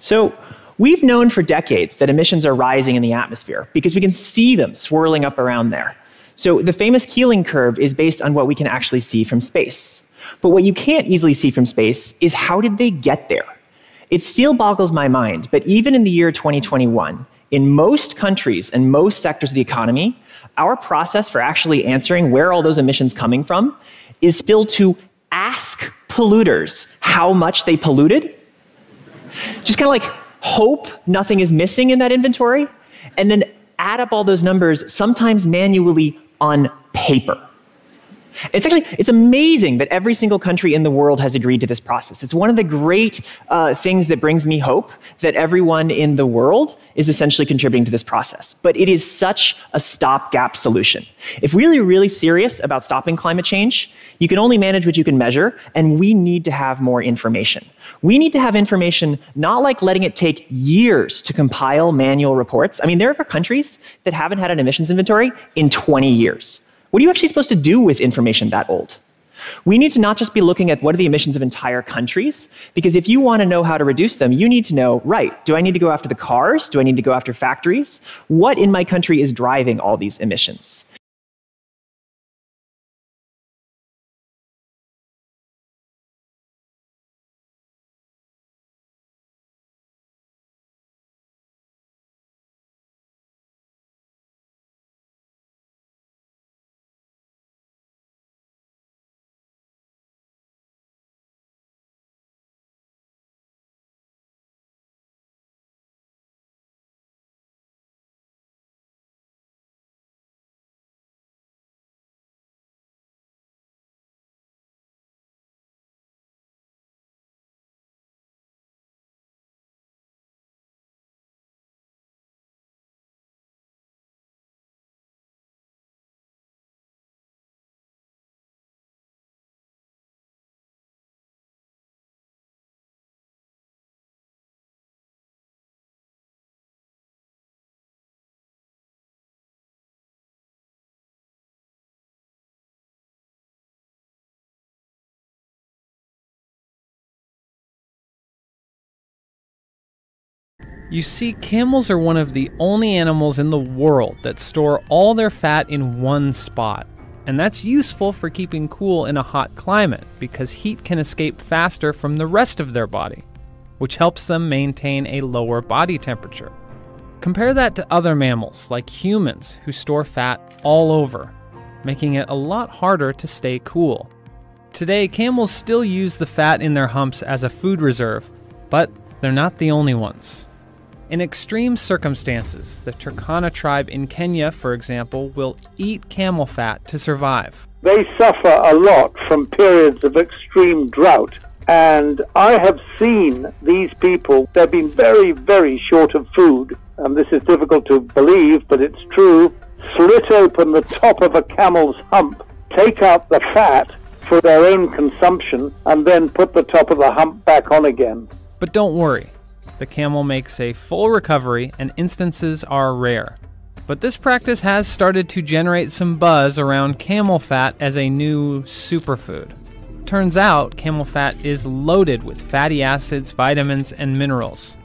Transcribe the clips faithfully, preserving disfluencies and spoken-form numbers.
So we've known for decades that emissions are rising in the atmosphere because we can see them swirling up around there. So the famous Keeling curve is based on what we can actually see from space. But what you can't easily see from space is how did they get there? It still boggles my mind, but even in the year twenty twenty-one, in most countries and most sectors of the economy, our process for actually answering where all those emissions coming from is still to ask polluters how much they polluted. Just kind of like hope nothing is missing in that inventory, and then add up all those numbers, sometimes manually on paper. It's actually, it's amazing that every single country in the world has agreed to this process. It's one of the great uh, things that brings me hope, that everyone in the world is essentially contributing to this process. But it is such a stopgap solution. If we're really, really serious about stopping climate change, you can only manage what you can measure, and we need to have more information. We need to have information, not like letting it take years to compile manual reports. I mean, there are countries that haven't had an emissions inventory in twenty years. What are you actually supposed to do with information that old? We need to not just be looking at what are the emissions of entire countries, because if you want to know how to reduce them, you need to know, right, do I need to go after the cars? Do I need to go after factories? What in my country is driving all these emissions? You see, camels are one of the only animals in the world that store all their fat in one spot. And that's useful for keeping cool in a hot climate because heat can escape faster from the rest of their body, which helps them maintain a lower body temperature. Compare that to other mammals like humans who store fat all over, making it a lot harder to stay cool. Today, camels still use the fat in their humps as a food reserve, but they're not the only ones. In extreme circumstances, the Turkana tribe in Kenya, for example, will eat camel fat to survive. They suffer a lot from periods of extreme drought. And I have seen these people, they've been very, very short of food. And this is difficult to believe, but it's true. Slit open the top of a camel's hump, take out the fat for their own consumption, and then put the top of the hump back on again. But don't worry. The camel makes a full recovery and instances are rare. But this practice has started to generate some buzz around camel fat as a new superfood. Turns out camel fat is loaded with fatty acids, vitamins, and minerals.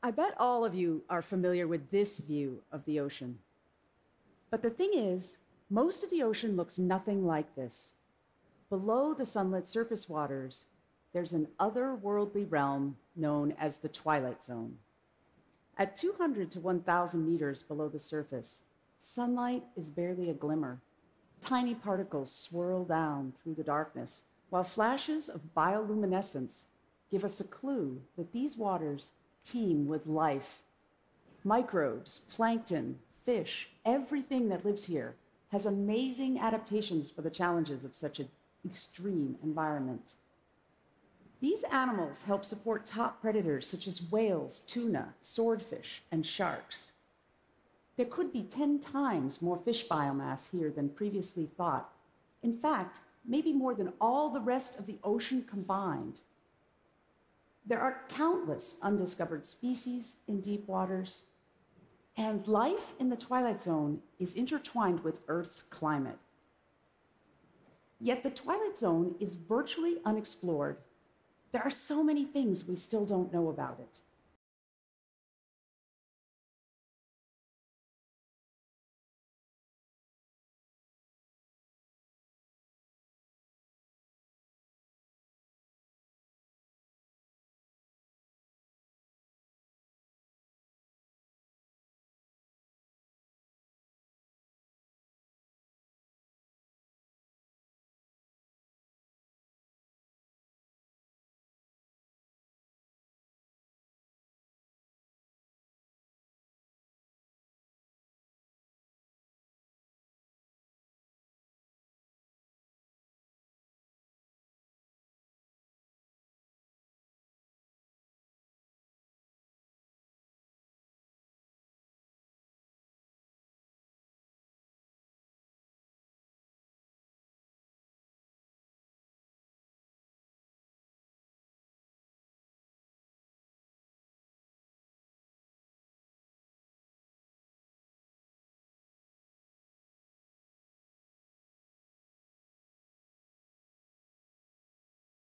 I bet all of you are familiar with this view of the ocean. But the thing is, most of the ocean looks nothing like this. Below the sunlit surface waters, there's an otherworldly realm known as the Twilight Zone. At two hundred to one thousand meters below the surface, sunlight is barely a glimmer. Tiny particles swirl down through the darkness, while flashes of bioluminescence give us a clue that these waters teem with life. Microbes, plankton, fish, everything that lives here has amazing adaptations for the challenges of such an extreme environment. These animals help support top predators such as whales, tuna, swordfish, and sharks. There could be ten times more fish biomass here than previously thought. In fact, maybe more than all the rest of the ocean combined. There are countless undiscovered species in deep waters, and life in the Twilight Zone is intertwined with Earth's climate. Yet the Twilight Zone is virtually unexplored. There are so many things we still don't know about it.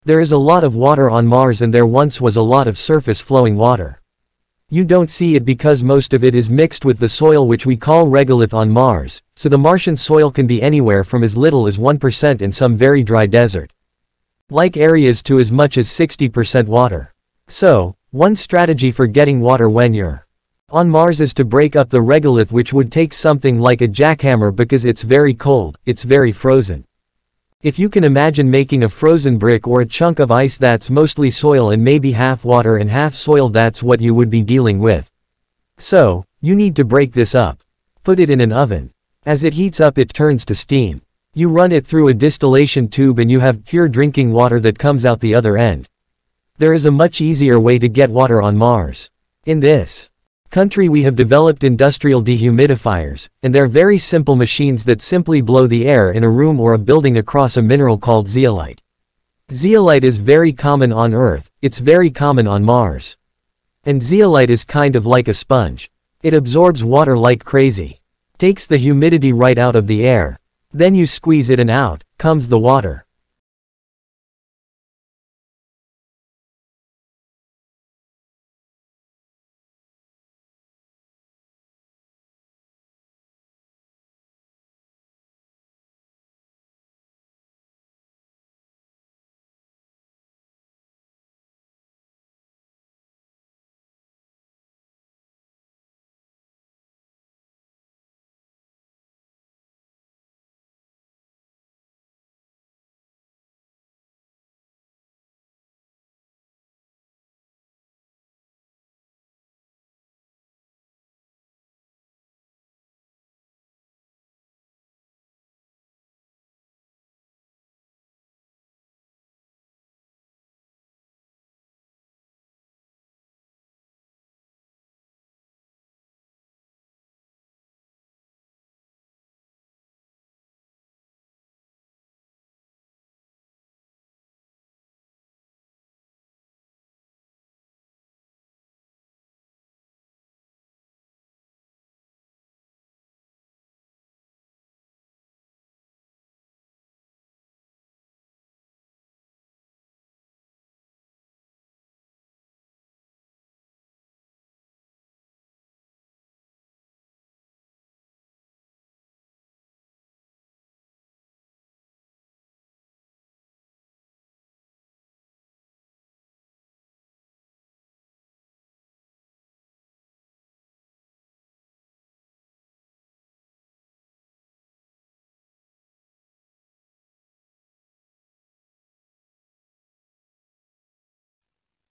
There is a lot of water on Mars, and there once was a lot of surface flowing water. You don't see it because most of it is mixed with the soil, which we call regolith on Mars, so the Martian soil can be anywhere from as little as one percent in some very dry desert like areas to as much as sixty percent water. So, one strategy for getting water when you're on Mars is to break up the regolith, which would take something like a jackhammer because it's very cold, it's very frozen. If you can imagine making a frozen brick or a chunk of ice that's mostly soil and maybe half water and half soil, that's what you would be dealing with. So, you need to break this up. Put it in an oven. As it heats up, it turns to steam. You run it through a distillation tube and you have pure drinking water that comes out the other end. There is a much easier way to get water on Mars. In this country we have developed industrial dehumidifiers, and they're very simple machines that simply blow the air in a room or a building across a mineral called zeolite. Zeolite is very common on Earth, it's very common on Mars. And zeolite is kind of like a sponge. It absorbs water like crazy. Takes the humidity right out of the air. Then you squeeze it and out comes the water.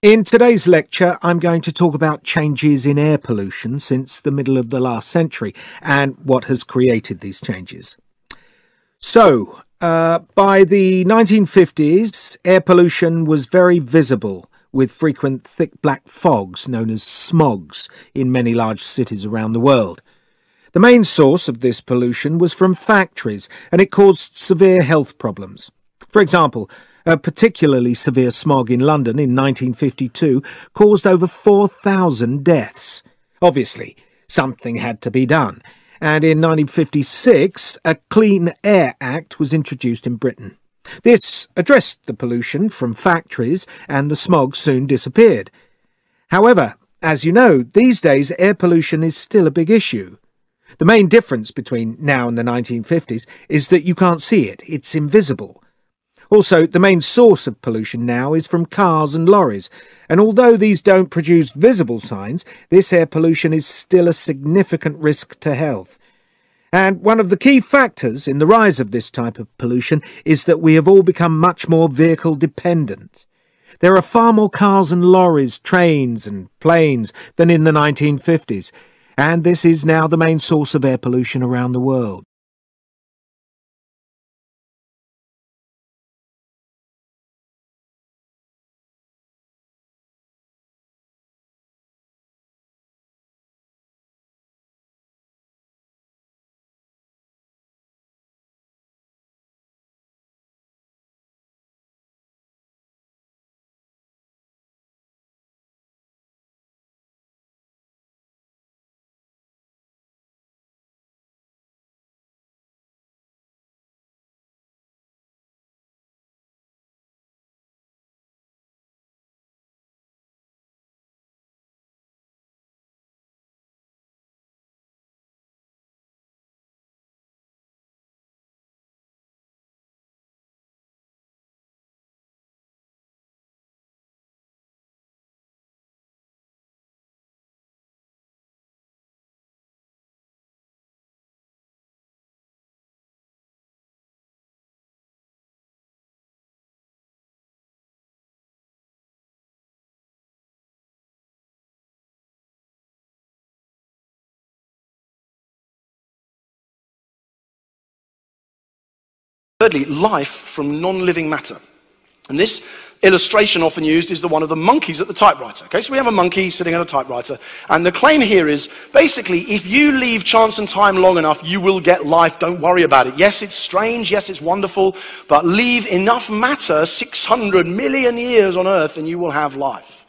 In today's lecture, I'm going to talk about changes in air pollution since the middle of the last century and what has created these changes. So, uh, by the nineteen fifties, air pollution was very visible, with frequent thick black fogs known as smogs in many large cities around the world. The main source of this pollution was from factories, and it caused severe health problems. For example, a particularly severe smog in London in nineteen fifty-two caused over four thousand deaths. Obviously, something had to be done, and in nineteen fifty-six, a Clean Air Act was introduced in Britain. This addressed the pollution from factories, and the smog soon disappeared. However, as you know, these days air pollution is still a big issue. The main difference between now and the nineteen fifties is that you can't see it, it's invisible. Also, the main source of pollution now is from cars and lorries, and although these don't produce visible signs, this air pollution is still a significant risk to health. And one of the key factors in the rise of this type of pollution is that we have all become much more vehicle dependent. There are far more cars and lorries, trains and planes than in the nineteen fifties, and this is now the main source of air pollution around the world. Thirdly, life from non-living matter. And this illustration often used is the one of the monkeys at the typewriter. Okay, so we have a monkey sitting at a typewriter, and the claim here is basically if you leave chance and time long enough, you will get life, don't worry about it. Yes, it's strange, yes, it's wonderful, but leave enough matter, six hundred million years on Earth, and you will have life.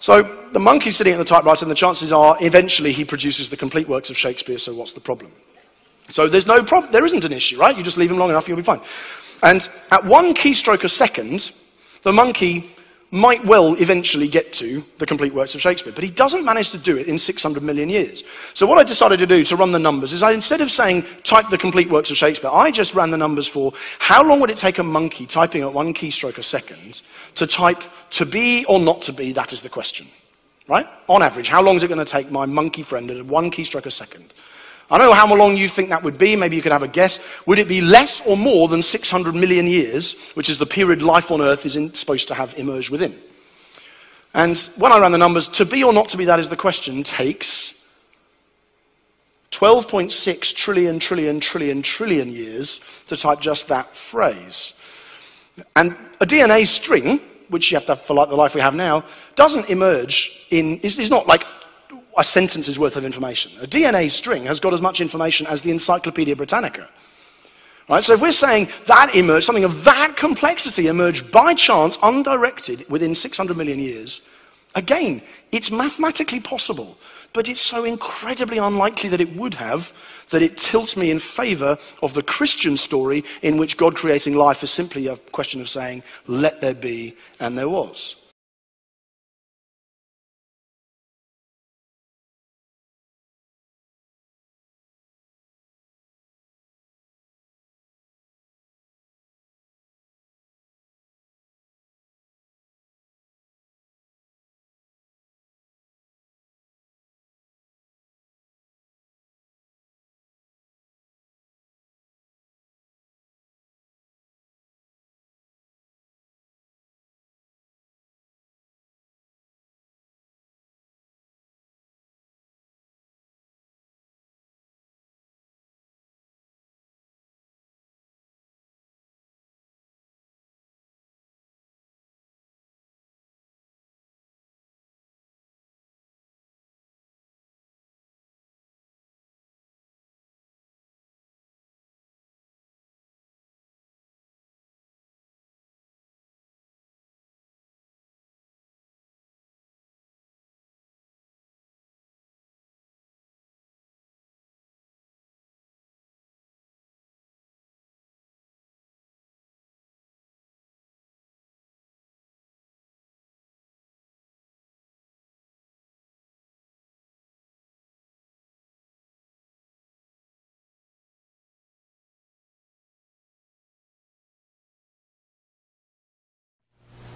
So the monkey's sitting at the typewriter, and the chances are eventually he produces the complete works of Shakespeare, so what's the problem? So there's no problem, there isn't an issue, right? You just leave him long enough, you'll be fine. And at one keystroke a second, the monkey might well eventually get to the complete works of Shakespeare, but he doesn't manage to do it in six hundred million years. So what I decided to do to run the numbers is I, instead of saying, type the complete works of Shakespeare, I just ran the numbers for how long would it take a monkey typing at one keystroke a second to type to be or not to be, that is the question, right? On average, how long is it gonna take my monkey friend at one keystroke a second? I don't know how long you think that would be, maybe you could have a guess. Would it be less or more than six hundred million years, which is the period life on Earth is in, supposed to have emerged within? And when I ran the numbers, to be or not to be, that is the question, takes twelve point six trillion, trillion, trillion, trillion years to type just that phrase. And a D N A string, which you have to have for like the life we have now, doesn't emerge in, is, is not like a sentence's worth of information. A D N A string has got as much information as the Encyclopedia Britannica. Right? So if we're saying that emerged, something of that complexity emerged by chance, undirected, within six hundred million years, again, it's mathematically possible, but it's so incredibly unlikely that it would have, that it tilts me in favor of the Christian story in which God creating life is simply a question of saying, let there be, and there was.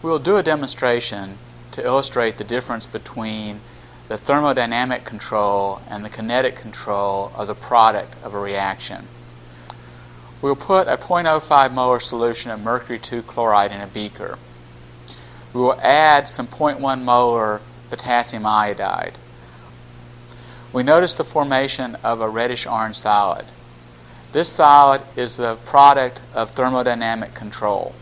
We will do a demonstration to illustrate the difference between the thermodynamic control and the kinetic control of the product of a reaction. We'll put a zero point zero five molar solution of mercury (two) chloride in a beaker. We will add some zero point one molar potassium iodide. We notice the formation of a reddish-orange solid. This solid is the product of thermodynamic control.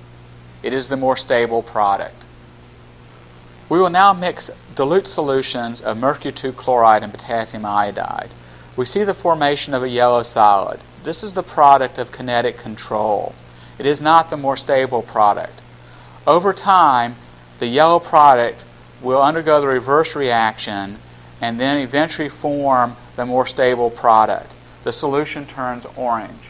It is the more stable product. We will now mix dilute solutions of mercury (two) chloride and potassium iodide. We see the formation of a yellow solid. This is the product of kinetic control. It is not the more stable product. Over time, the yellow product will undergo the reverse reaction and then eventually form the more stable product. The solution turns orange.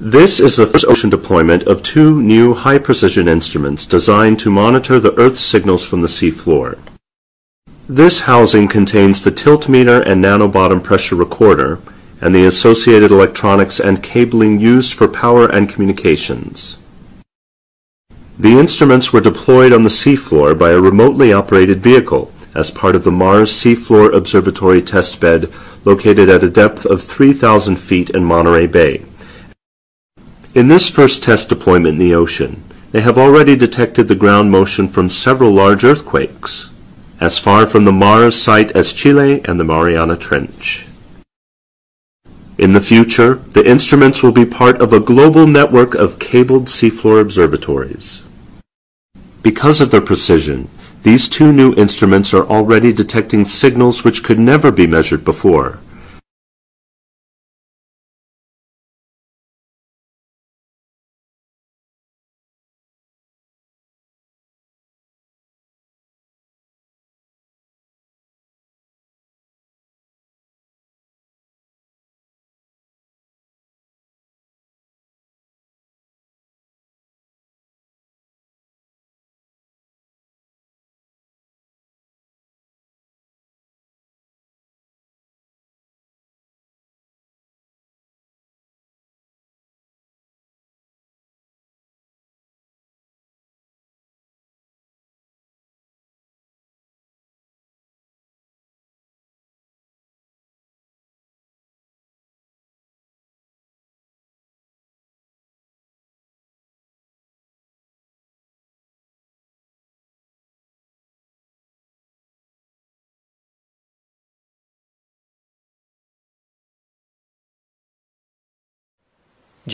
This is the first ocean deployment of two new high-precision instruments designed to monitor the Earth's signals from the seafloor. This housing contains the tilt meter and nanobottom pressure recorder, and the associated electronics and cabling used for power and communications. The instruments were deployed on the seafloor by a remotely operated vehicle as part of the Mars Seafloor Observatory test bed located at a depth of three thousand feet in Monterey Bay. In this first test deployment in the ocean, they have already detected the ground motion from several large earthquakes, as far from the Mars site as Chile and the Mariana Trench. In the future, the instruments will be part of a global network of cabled seafloor observatories. Because of their precision, these two new instruments are already detecting signals which could never be measured before.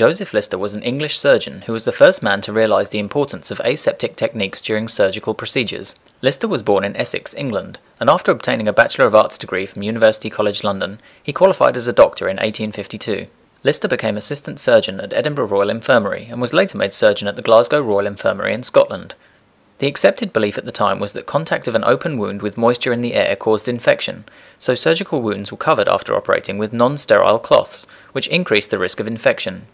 Joseph Lister was an English surgeon who was the first man to realise the importance of aseptic techniques during surgical procedures. Lister was born in Essex, England, and after obtaining a Bachelor of Arts degree from University College London, he qualified as a doctor in eighteen fifty-two. Lister became assistant surgeon at Edinburgh Royal Infirmary and was later made surgeon at the Glasgow Royal Infirmary in Scotland. The accepted belief at the time was that contact of an open wound with moisture in the air caused infection, so surgical wounds were covered after operating with non-sterile cloths, which increased the risk of infection.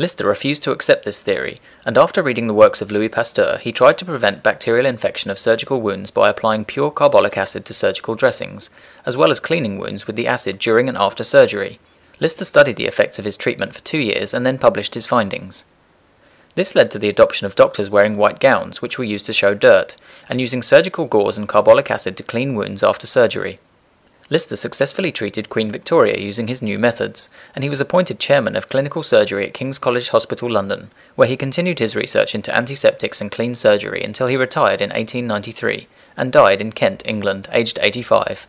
Lister refused to accept this theory, and after reading the works of Louis Pasteur, he tried to prevent bacterial infection of surgical wounds by applying pure carbolic acid to surgical dressings, as well as cleaning wounds with the acid during and after surgery. Lister studied the effects of his treatment for two years and then published his findings. This led to the adoption of doctors wearing white gowns, which were used to show dirt, and using surgical gauze and carbolic acid to clean wounds after surgery. Lister successfully treated Queen Victoria using his new methods, and he was appointed Chairman of Clinical Surgery at King's College Hospital London, where he continued his research into antiseptics and clean surgery until he retired in eighteen ninety-three, and died in Kent, England, aged eighty-five.